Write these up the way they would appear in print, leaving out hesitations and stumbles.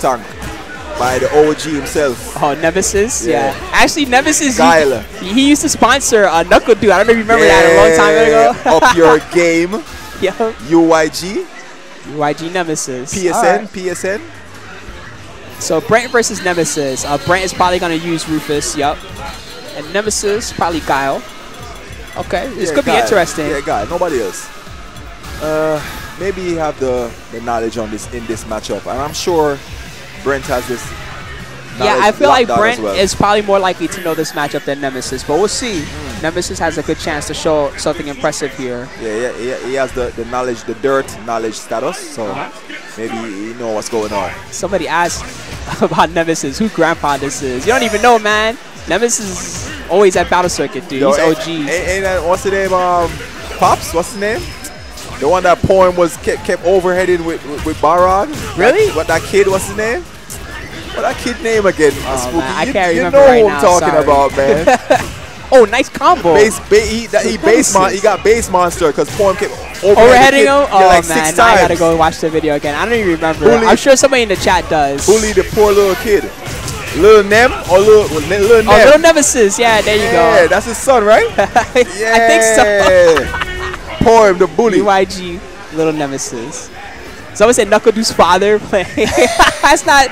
tank by the OG himself. Oh, Nemesys? Yeah. Actually, Nemesys, Guile. He used to sponsor Knuckle Dude. I don't know if you remember that a long time ago. Up your game. Yep. UYG. UYG Nemesys. PSN, right. PSN. So Brent versus Nemesys. Brent is probably going to use Rufus, yep. And Nemesys, probably Guile. Okay, this could be interesting. Yeah, Guile, nobody else. Maybe you have the knowledge on this in this matchup, and I'm sure Brent has this. Yeah, I feel like Brent is probably more likely to know this matchup than Nemesys, but we'll see. Nemesys has a good chance to show something impressive here. Yeah, he has the knowledge, the dirt knowledge status, so maybe you know what's going on. Somebody asked about Nemesys, who grandpa this is. You don't even know, man. Nemesys is always at Battle Circuit, dude. Yo, he's OG. And what's his name? Pops? What's his name? The one that Poem was kept overheading with Barog. Really? What that kid? What's his name? What that kid name again? Oh, man, I can't remember right now. You know who I'm talking about, man. Oh, nice combo. He got base monster because Poem kept overheading him. Oh like man, now I gotta go watch the video again. I don't even remember. Bully. I'm sure somebody in the chat does. Bully the poor little kid. Little Nem or little Nem? Oh, little Nemesys. Yeah, there you go. Yeah, that's his son, right? I think so. Poem, the bully. UYG, little Nemesys. Someone said Knuckle Deuce's father playing. it's not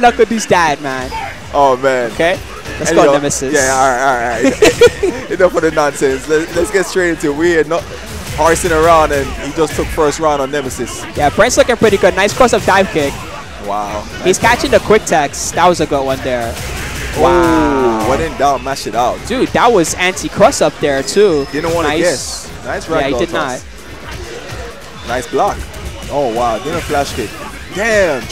Knuckle Deuce's dad, man. Oh, man. Okay. Let's go, Nemesys. Yeah, all right. Enough of the nonsense. Let's get straight into it. We're not horsing around, and he just took first round on Nemesys. Yeah, Brent's looking pretty good. Nice cross of dive kick. Wow. He's catching the quick text. That was a good one there. Wow. Ooh, when in doubt, mash it out. Dude, that was anti-cross up there, too. Didn't want to guess. Nice right. Yeah, he did toss. Not. Nice block. Oh, wow. Didn't flash kick. Damn.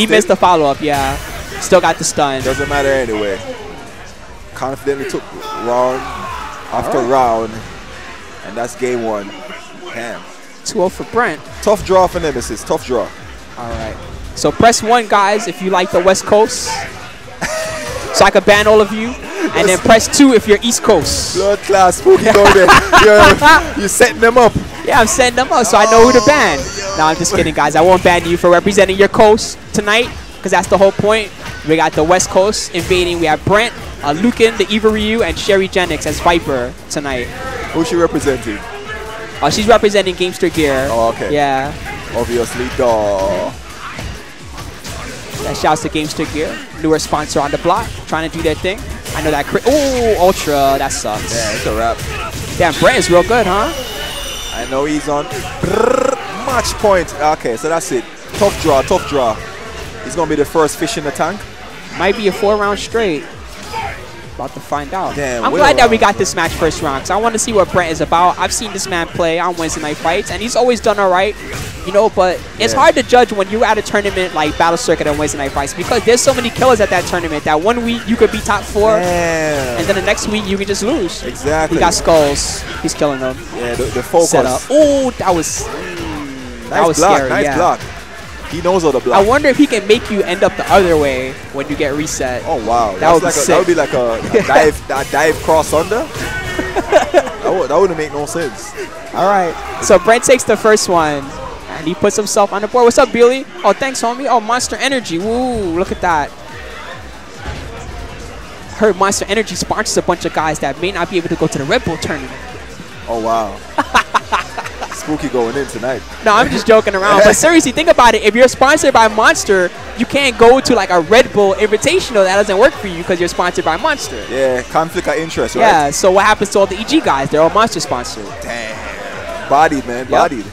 He missed the follow-up, yeah. Still got the stun. Doesn't matter anyway. Confidently took round after round. And that's game one. Damn. 2-0 for Brent. Tough draw for Nemesys. Tough draw. All right. So press one, guys, if you like the West Coast. So I could ban all of you, and then press 2 if you're East Coast. Blood class, spooky golden. You're setting them up. Yeah, I'm setting them up, so I know who to ban. No, I'm just kidding, guys. I won't ban you for representing your coast tonight, because that's the whole point. We got the West Coast invading. We have Brent, Lucan, the Evil Ryu, and Sherry Jennings as Viper tonight. Who's she representing? She's representing Gamester Gear. Oh, okay. Yeah. Obviously, duh. That shouts to Gamester Gear, newer sponsor on the block, trying to do their thing. I know that crit. Ooh, Ultra, that sucks. Yeah, it's a wrap. Damn, Brent is real good, huh? I know he's on match point. Okay, so that's it. Tough draw, tough draw. He's going to be the first fish in the tank. Might be a 4-round straight. About to find out. Damn, I'm glad that we got this match first round, because I want to see what Brent is about. I've seen this man play on Wednesday night fights, and he's always done all right, you know, but it's hard to judge when you're at a tournament like Battle Circuit on Wednesday night fights, because there's so many killers at that tournament that one week you could be top 4, and then the next week you can just lose. Exactly. We got skulls. He's killing them. Yeah, the focus. Oh, that was nice block, scary. Nice block. He knows all the blocks. I wonder if he can make you end up the other way when you get reset. Oh, wow. That would be like a dive cross under. That wouldn't make no sense. All right. So Brent takes the first one, and he puts himself on the board. What's up, Billy? Oh, thanks, homie. Oh, Monster Energy. Woo, look at that. I heard Monster Energy sponsors a bunch of guys that may not be able to go to the Red Bull tournament. Oh, wow. Spooky going in tonight. No, I'm just joking around. But seriously, think about it. If you're sponsored by Monster, you can't go to like a Red Bull Invitational. That doesn't work for you because you're sponsored by Monster. Yeah, conflict of interest, right? Yeah, so what happens to all the EG guys? They're all Monster sponsored. Damn. Bodied, man. Yep. Bodied.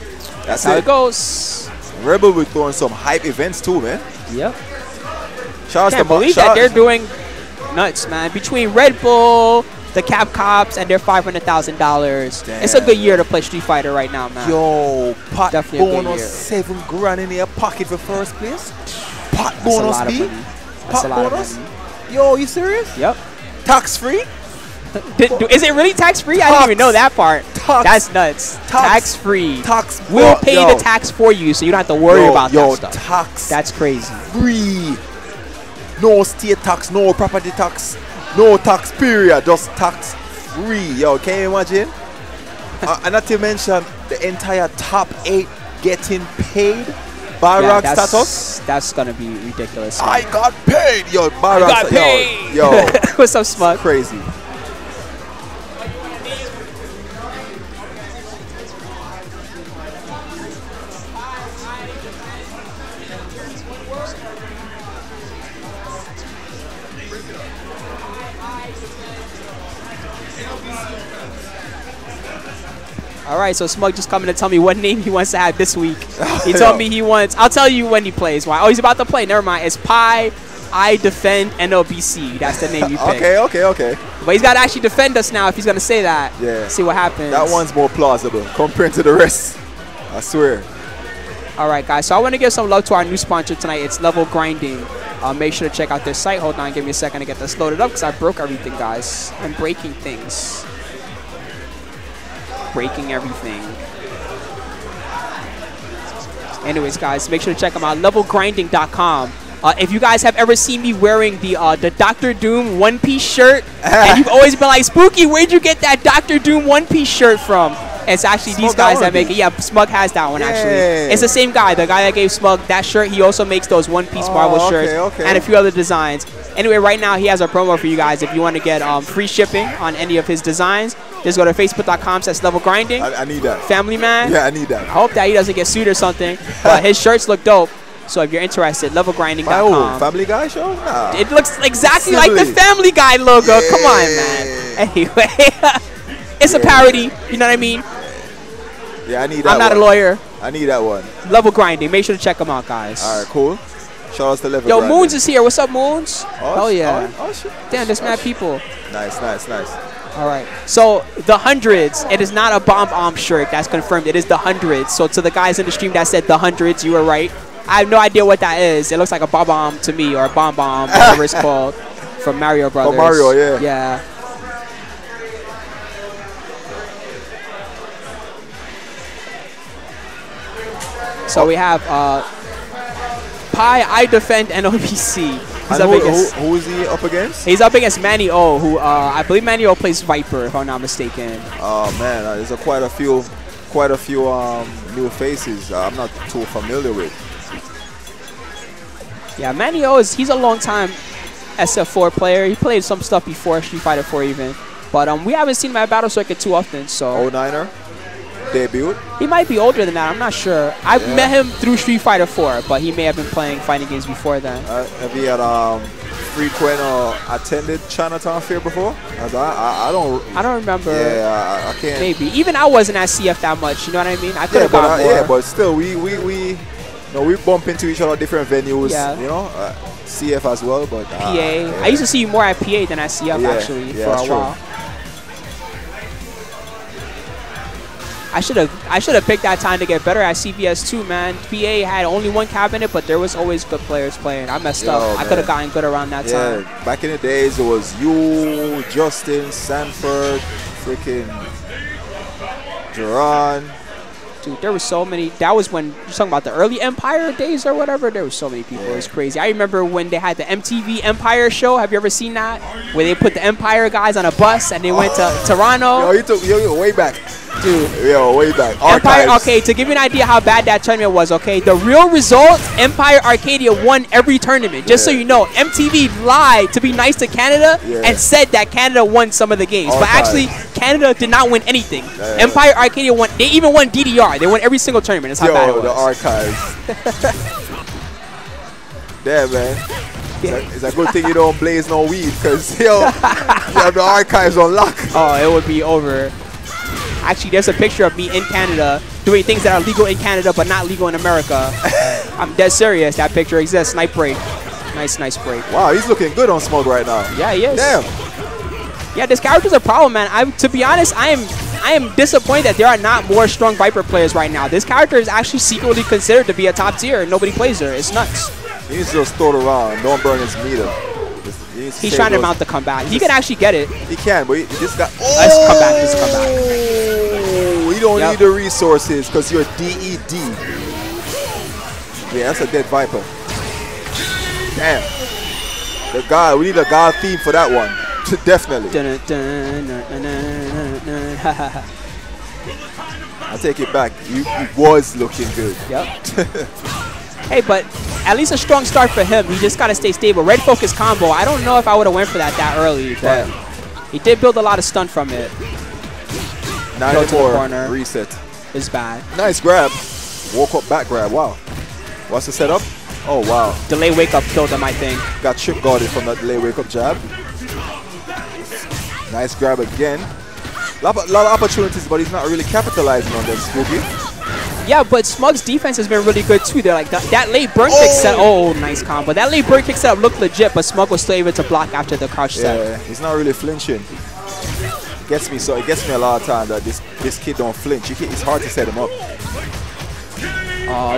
That's how it goes. Red Bull will be throwing some hype events too, man. Yep. I can't believe that they're doing nuts, man. Between Red Bull, the Cap Cops, and their $500,000. It's a good year to play Street Fighter right now, man. Yo, pot bonus $7 grand in their pocket for first place. Pot bonus fee. Pot bonus. Yo, you serious? Yep. Tax free. Is it really tax free? I didn't even know that part. That's nuts. Tax free. Tax. We'll pay the tax for you, so you don't have to worry about that stuff. Tax. That's crazy. Free. No state tax. No property tax. No tax period, just tax free. Yo, can you imagine? And not to mention the entire top 8 getting paid by Rock status. that's gonna be ridiculous. Man. I got paid, yo. Mario, I got paid, yo. What's up, Smug? It's crazy. Alright, so Smug just coming to tell me what name he wants to have this week. He told me he wants... I'll tell you when he plays. Why? Oh, he's about to play. Never mind. It's Pai, I Defend NLBC. That's the name you pick. Okay. But he's got to actually defend us now if he's going to say that. Yeah. See what happens. That one's more plausible compared to the rest. I swear. Alright, guys. So I want to give some love to our new sponsor tonight. It's Levelgrinding. Make sure to check out their site. Hold on. Give me a second to get this loaded up because I broke everything, guys. I'm breaking things. Breaking everything. Anyways, guys, make sure to check them out. Levelgrinding.com. If you guys have ever seen me wearing the Dr. Doom one-piece shirt, and you've always been like, Spooky, where'd you get that Dr. Doom one-piece shirt from? It's actually these guys that make it. Yeah, Smug has that one, actually. It's the same guy. The guy that gave Smug that shirt, he also makes those one-piece Marvel shirts and a few other designs. Anyway, right now, he has a promo for you guys. If you want to get free shipping on any of his designs, just go to facebook.com/levelgrinding. I need that. Family man. Yeah, I need that. I hope that he doesn't get sued or something. But his shirts look dope. So if you're interested, levelgrinding.com. My old Family Guy show? Nah. It looks exactly like the Family Guy logo. Yeah. Come on, man. Anyway. It's a parody, you know what I mean? Yeah, I need that. I'm not a lawyer. I need that one. Level Grinding. Make sure to check them out, guys. All right, cool. Shout out to Level Grinding. Yo, Moons is here. What's up, Moons? Oh, yeah. Damn, there's mad people. Nice. All right. So, The Hundreds. It is not a bomb shirt. That's confirmed. It is The Hundreds. So, to the guys in the stream that said The Hundreds, you were right. I have no idea what that is. It looks like a bomb to me, or a bomb, whatever it's called, from Mario Brothers. Oh, Mario, yeah. Yeah. So we have Pai, I Defend NLBC. Who is he up against? He's up against Manny O, who I believe Manny O plays Viper, if I'm not mistaken. Oh man, there's quite a few new faces I'm not too familiar with. Yeah, Manny O he's a long time SF4 player. He played some stuff before Street Fighter 4 even, but we haven't seen him at Battle Circuit too often. So. 09er. Debut? He might be older than that. I'm not sure. I've met him through Street Fighter 4, but he may have been playing fighting games before then. Have you had frequent or attended Chinatown Fair before? I don't remember. Yeah, I can't. Maybe even I wasn't at CF that much. You know what I mean? I could have gone more. Yeah, but still, we bump into each other at different venues. Yeah. You know, CF as well, but PA. Yeah. I used to see you more at PA than at CF actually for a while. I should have picked that time to get better at CPS2, man. PA had only one cabinet, but there was always good players playing. I messed up. Man. I could have gotten good around that time. Back in the days, it was you, Justin, Sanford, freaking Duran. Dude, there were so many. That was when you're talking about the early Empire days or whatever. There were so many people. Yeah. It was crazy. I remember when they had the MTV Empire show. Have you ever seen that? Where they put the Empire guys on a bus and they went to Toronto. Yo, you way back. Dude. Yo, way back. Empire, okay, to give you an idea how bad that tournament was, okay? The real result, Empire Arcadia won every tournament. Just so you know, MTV lied to be nice to Canada and said that Canada won some of the games. But actually, Canada did not win anything. Empire Arcadia won. They even won DDR. They won every single tournament. That's how bad it was. The archives. Damn, man. Yeah. It's a good thing you don't blaze no weed because you have the archives on lock. Oh, it would be over. Actually, there's a picture of me in Canada doing things that are legal in Canada but not legal in America. I'm dead serious. That picture exists. Night break. Nice break. Wow, he's looking good on Smug right now. Yeah, he is. Damn. Yeah, this character's a problem, man. To be honest, I am disappointed that there are not more strong Viper players right now. This character is actually secretly considered to be a top tier, and nobody plays her. It's nuts. He's just thrown around. Don't burn his meter. He's trying to mount the comeback. He can actually get it. He can, but he just got... Oh! Let's come back. Let's come back. We don't need the resources because you're DED. Yeah, that's a dead Viper. Damn. The God. We need a God theme for that one. Definitely. I take it back. You was looking good. Yep. Hey, but... at least a strong start for him. He just got to stay stable. Red focus combo. I don't know if I would have went for that early, but he did build a lot of stun from it. Now go to the corner. Reset. It's bad. Nice grab. Walk up back grab. Wow. What's the setup? Oh, wow. Delay wake up killed him, I think. Got chip guarded from that delay wake up jab. Nice grab again. A lot of opportunities, but he's not really capitalizing on them, Smuggy. Yeah, but Smug's defense has been really good too. They're like that late burn kick set. Oh, nice combo. That late burn kick setup looked legit, but Smug was still able to block after the crouch set. Yeah, he's not really flinching. Gets me, so it gets me a lot of time that this kid don't flinch. It's hard to set him up.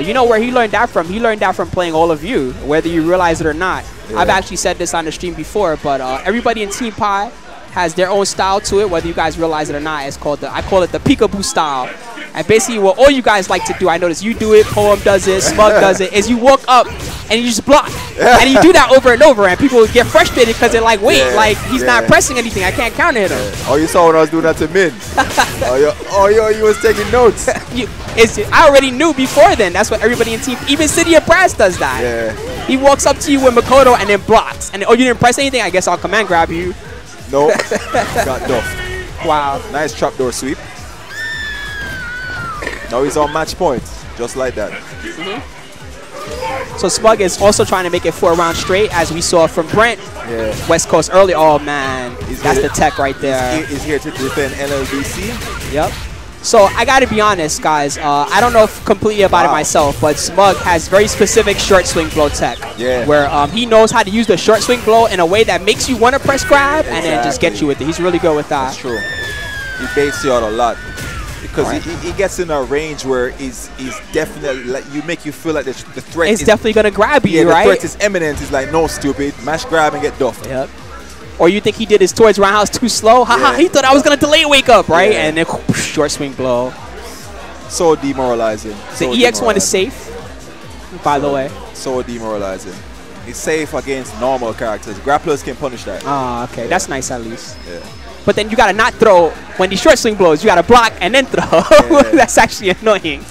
You know where he learned that from? He learned that from playing all of you, whether you realize it or not. Yeah. I've actually said this on the stream before, but everybody in Team Pai has their own style to it, whether you guys realize it or not. It's called I call it the peekaboo style. And basically what all you guys like to do, I notice you do it, Poem does it, Smug does it, is you walk up and you just block. And you do that over and over, and people get frustrated because they're like, wait, like he's not pressing anything, I can't counter hit him. Oh, you saw when I was doing that to Min. oh, yo, you was taking notes. I already knew before then. That's what everybody in team, even City of Brass does that. Yeah. He walks up to you with Makoto and then blocks. And oh, you didn't press anything? I guess I'll command grab you. No, got duffed. Wow. Nice trapdoor sweep. Now he's on match point, just like that. So Smug is also trying to make it 4 rounds straight, as we saw from Brent. Yeah. West Coast early. Oh, man. That's the tech right there. He's here to defend NLBC. Yep. So I got to be honest, guys. I don't know completely about it myself, but Smug has very specific short swing blow tech. Yeah. Where he knows how to use the short swing blow in a way that makes you want to press grab and then just get you with it. He's really good with that. That's true. He baits you out a lot because he gets in a range where he's definitely like, you make you feel like the threat is definitely gonna grab you. The threat is imminent. He's like, no, stupid, mash grab and get duffed. Yep. Or you think he did his towards roundhouse too slow? Haha, he thought I was gonna delay wake up, right? Yeah. And then whoosh, short swing blow. So demoralizing. So the EX1 is safe, by the way. So demoralizing. It's safe against normal characters. Grapplers can punish that. Ah, okay, that's nice at least. Yeah. But then you gotta not throw when the short swing blows. You gotta block and then throw. Yeah. That's actually annoying.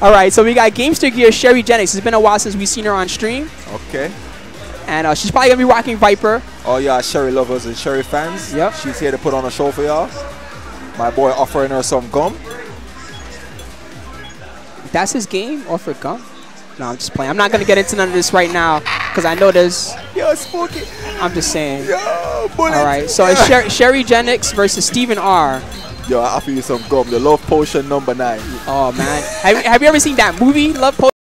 All right, so we got Gamester Gear, Sherry Jennings. It's been a while since we've seen her on stream. Okay. And she's probably going to be rocking Viper. Oh, yeah, Sherry lovers and Sherry fans. Yep. She's here to put on a show for y'all. My boy offering her some gum. That's his game? Offer gum? No, I'm just playing. I'm not going to get into none of this right now because I know there's... Yo, Spooky. I'm just saying. Yo, bullet. All right, so it's Sherry Jennings versus Steven R. Yo, I offer you some gum. The Love Potion #9. Oh, man. have you ever seen that movie, Love Potion?